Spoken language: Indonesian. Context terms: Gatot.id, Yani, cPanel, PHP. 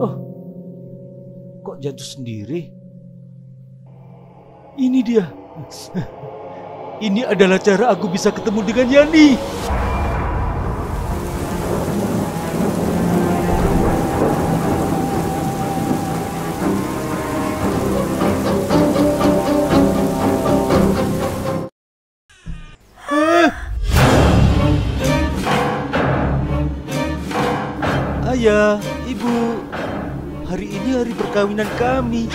Oh, kok jatuh sendiri? Ini dia. Ini adalah cara aku bisa ketemu dengan Yani. Ayah, Ibu, hari ini hari perkawinan kami.